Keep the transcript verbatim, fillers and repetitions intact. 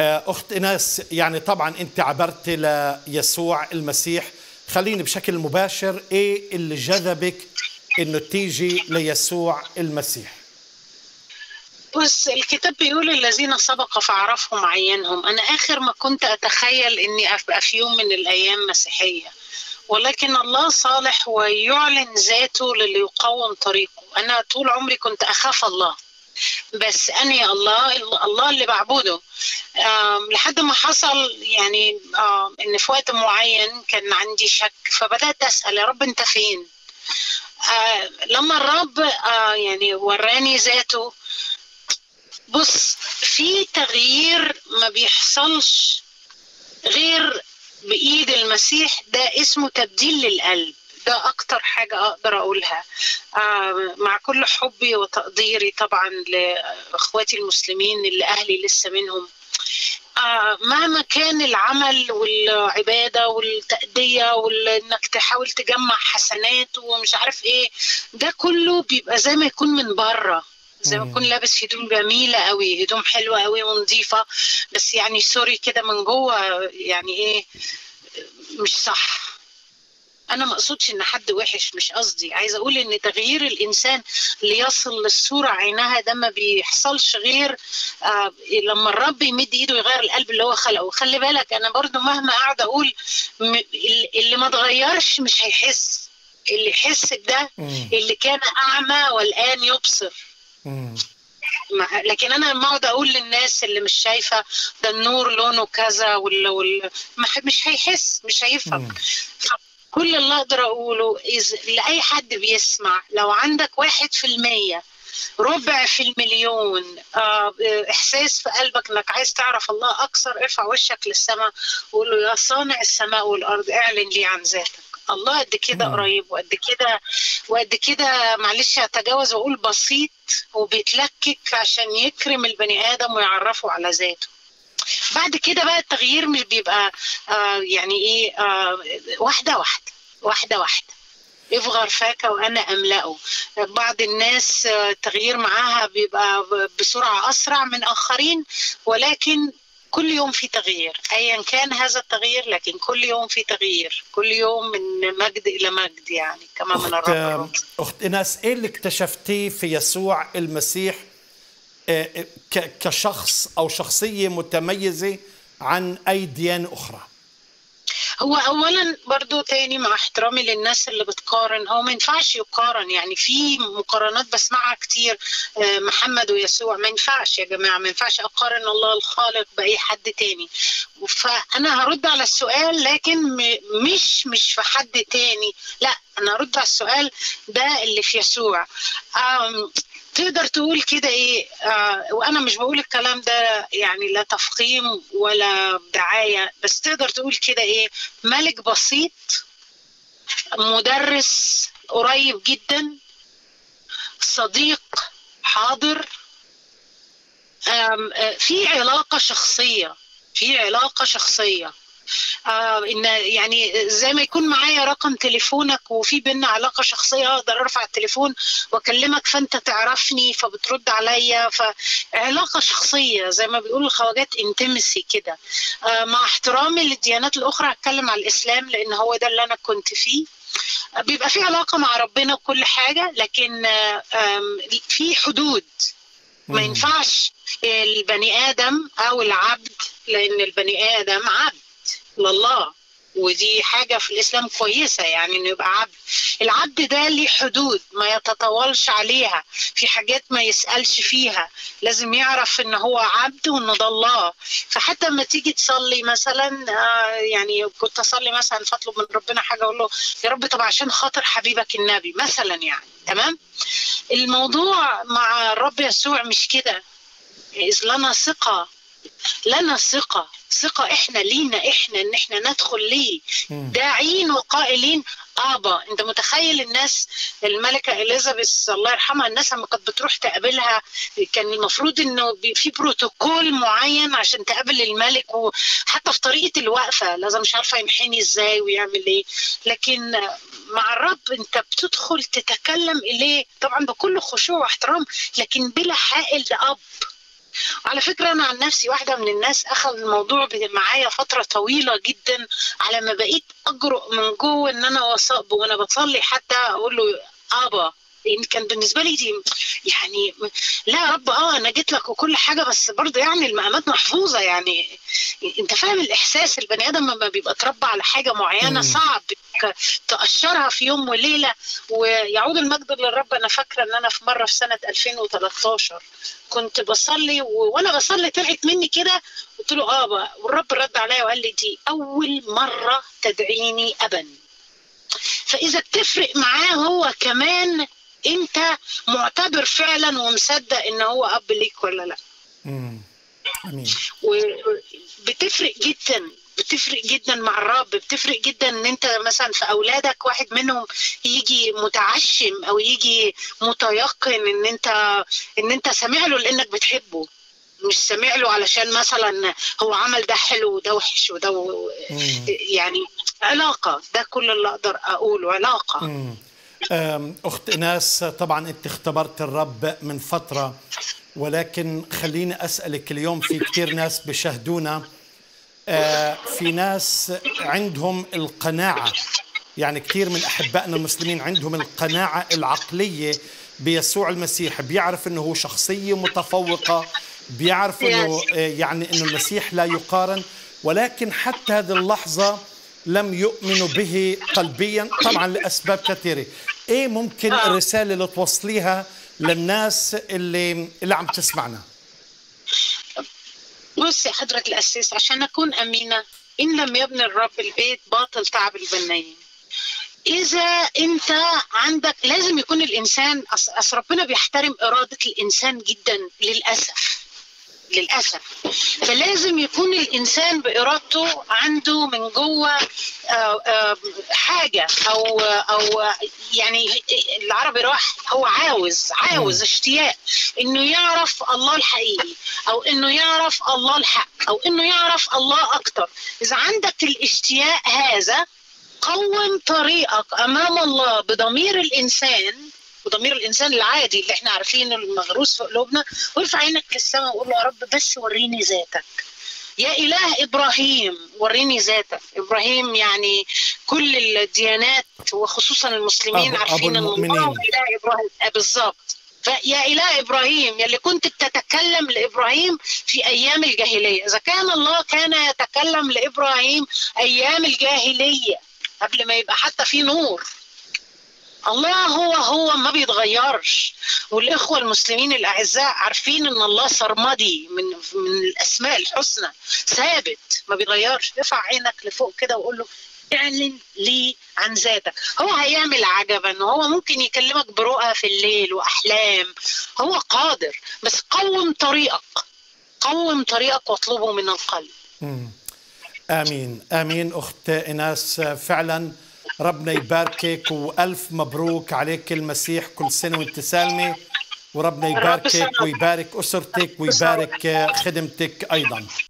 أخت إيناس، يعني طبعا أنت عبرت ليسوع المسيح، خليني بشكل مباشر، إيه اللي جذبك إنه تيجي ليسوع المسيح؟ بص، الكتاب بيقول الذين سبق فعرفهم عينهم. أنا آخر ما كنت أتخيل إني أبقى في يوم من الأيام مسيحية، ولكن الله صالح ويعلن ذاته للي يقوم طريقه. أنا طول عمري كنت أخاف الله، بس أني الله الله اللي بعبده، لحد ما حصل يعني إن في وقت معين كان عندي شك، فبدأت أسأل يا رب أنت فين؟ لما الرب يعني وراني ذاته، بص، في تغيير ما بيحصلش غير بإيد المسيح. ده اسمه تبديل للقلب، ده أكتر حاجة أقدر أقولها. آه مع كل حبي وتقديري طبعا لإخواتي المسلمين اللي أهلي لسه منهم، آه مهما كان العمل والعبادة والتأدية وإنك تحاول تجمع حسنات ومش عارف إيه، ده كله بيبقى زي ما يكون من بره، زي ما اكون لابس هدوم جميله قوي، هدوم حلوه قوي ونظيفه، بس يعني سوري كده من جوه يعني ايه، مش صح. انا ما اقصدش ان حد وحش، مش قصدي، عايزه اقول ان تغيير الانسان ليصل للصوره عينها ده ما بيحصلش غير آه لما الرب يمد ايده يغير القلب اللي هو خلقه. وخلي بالك انا برضو مهما قاعده اقول اللي ما اتغيرش مش هيحس، اللي يحس بده اللي كان اعمى والان يبصر. لكن انا لما اقعد اقول للناس اللي مش شايفه ده النور لونه كذا وال... وال... مش هيحس، مش هيفهم. كل اللي اقدر اقوله إز... لاي حد بيسمع، لو عندك واحد في المية، ربع في المليون آه احساس في قلبك انك عايز تعرف الله اكثر، ارفع وشك للسماء وقول له يا صانع السماء والارض اعلن لي عن ذاتك. الله قد كده قريب، وقد كده وقد كده معلش هتجاوز واقول بسيط وبيتلكك عشان يكرم البني ادم ويعرفه على ذاته. بعد كده بقى التغيير مش بيبقى آه يعني ايه، آه واحده واحده واحده واحده ايه في غرفاكه وانا املأه. بعض الناس التغيير معاها بيبقى بسرعه اسرع من اخرين، ولكن كل يوم في تغيير ايا كان هذا التغيير، لكن كل يوم في تغيير، كل يوم من مجد الى مجد، يعني كما من الرب. اخت إيناس، ايه اللي اكتشفتيه في يسوع المسيح كشخص او شخصيه متميزه عن اي ديانه اخرى؟ هو اولا برضو تاني مع احترامي للناس اللي بتقارن، هو ما ينفعش يقارن، يعني في مقارنات بسمعها كتير محمد ويسوع، ما ينفعش يا جماعه، ما ينفعش اقارن الله الخالق باي حد تاني. فانا هرد على السؤال، لكن مش مش في حد تاني، لا انا هرد على السؤال ده اللي في يسوع. تقدر تقول كده ايه، آه وانا مش بقول الكلام ده يعني لا تفخيم ولا دعايه، بس تقدر تقول كده ايه، ملك بسيط، مدرس قريب جدا، صديق حاضر، آه في علاقه شخصيه، في علاقه شخصيه، آه إن يعني زي ما يكون معايا رقم تليفونك وفي بينا علاقة شخصية، أقدر أرفع التليفون وأكلمك فأنت تعرفني فبترد عليا، فعلاقة شخصية زي ما بيقولوا الخواجات انتمسي كده. آه مع احترامي للديانات الأخرى، هتكلم على الإسلام لأن هو ده اللي أنا كنت فيه، بيبقى في علاقة مع ربنا وكل حاجة، لكن آه في حدود. ما ينفعش البني آدم أو العبد، لأن البني آدم عبد لله، ودي حاجة في الإسلام كويسة، يعني إنه يبقى عبد. العبد ده ليه حدود ما يتطاولش عليها، في حاجات ما يسألش فيها، لازم يعرف إن هو عبد وإن ده الله. فحتى لما تيجي تصلي مثلا، آه يعني كنت أصلي مثلا فأطلب من ربنا حاجة أقول له يا رب طب عشان خاطر حبيبك النبي مثلا، يعني تمام. الموضوع مع الرب يسوع مش كده، إذ لنا ثقة، لنا ثقة، ثقة إحنا لينا إحنا إن إحنا ندخل ليه، داعين وقائلين أبا. أنت متخيل الناس، الملكة إليزابيث الله يرحمها، الناس لما كانت بتروح تقابلها كان المفروض إنه في بروتوكول معين عشان تقابل الملك، وحتى في طريقة الوقفة لازم مش عارفة يمحيني إزاي ويعمل إيه. لكن مع الرب أنت بتدخل تتكلم إليه طبعا بكل خشوع واحترام، لكن بلا حائل لأب، وعلى فكرة أنا عن نفسي واحدة من الناس أخذ الموضوع معايا فترة طويلة جدا على ما بقيت أجرؤ من جوه إن أنا وصاب وأنا بصلي حتى أقول له أبا، لأن كان بالنسبة لي دي يعني لا يا رب أه أنا جيت لك وكل حاجة، بس برضه يعني المقامات محفوظة، يعني أنت فاهم الإحساس البني آدم لما بيبقى اتربى على حاجة معينة صعب تقشرها في يوم وليلة. ويعود المجد للرب. أنا فاكرة أن أنا في مرة في سنة ألفين وثلاثة عشر كنت بصلي و... وأنا بصلي طلعت مني كده قلت له أبا، والرب رد عليا وقال لي دي أول مرة تدعيني أبا، فإذا بتفرق معاه هو كمان انت معتبر فعلا ومصدق ان هو اب ليك ولا لا. امم امين. وبتفرق جدا، بتفرق جدا مع الرب، بتفرق جدا ان انت مثلا في اولادك واحد منهم يجي متعشم او يجي متيقن ان انت ان انت سامع له لانك بتحبه، مش سامع له علشان مثلا هو عمل ده حلو وده وحش وده و... يعني علاقه. ده كل اللي اقدر اقوله، علاقه. مم. أخت إيناس، طبعا أنت اختبرت الرب من فترة، ولكن خليني أسألك اليوم في كتير ناس بيشاهدونا، في ناس عندهم القناعة، يعني كتير من أحبائنا المسلمين عندهم القناعة العقلية بيسوع المسيح، بيعرف أنه هو شخصية متفوقة، بيعرف أنه يعني أنه المسيح لا يقارن، ولكن حتى هذه اللحظة لم يؤمنوا به قلبيا طبعا لأسباب كثيرة. ايه ممكن الرسالة اللي توصليها للناس اللي اللي عم تسمعنا؟ بص يا حضرة القسيس، عشان أكون أمينة، إن لم يبني الرب البيت باطل تعب البنايين. إذا أنت عندك لازم يكون الإنسان، أصل ربنا بيحترم إرادة الإنسان جدا للأسف للأسف، فلازم يكون الإنسان بإرادته عنده من جوه حاجة أو أو يعني العربي راح هو عاوز عاوز اشتياق إنه يعرف الله الحقيقي، أو إنه يعرف الله الحق، أو إنه يعرف الله أكتر. إذا عندك الاشتياق هذا، قوم طريقك أمام الله بضمير الإنسان وضمير الانسان العادي اللي احنا عارفينه المغروس في قلوبنا، وارفع عينك للسماء وقول له يا رب بس وريني ذاتك. يا اله ابراهيم وريني ذاتك. ابراهيم يعني كل الديانات وخصوصا المسلمين عارفين ان الله اله ابراهيم بالظبط. فيا إله إبراهيم يلي كنت بتتكلم لإبراهيم في أيام الجاهلية، إذا كان الله كان يتكلم لإبراهيم أيام الجاهلية قبل ما يبقى حتى في نور، الله هو هو ما بيتغيرش. والإخوة المسلمين الأعزاء عارفين إن الله سرمدي من من الأسماء الحسنى، ثابت ما بيتغيرش. ارفع عينك لفوق كده وقول له اعلن لي عن ذاتك. هو هيعمل عجبا، وهو ممكن يكلمك برؤى في الليل وأحلام، هو قادر. بس قوم طريقك، قوم طريقك واطلبه من القلب. آمين آمين. أخت إيناس، فعلا ربنا يباركك، وألف مبروك عليك المسيح، كل سنة وانت سالمة، وربنا يباركك ويبارك أسرتك ويبارك خدمتك أيضا.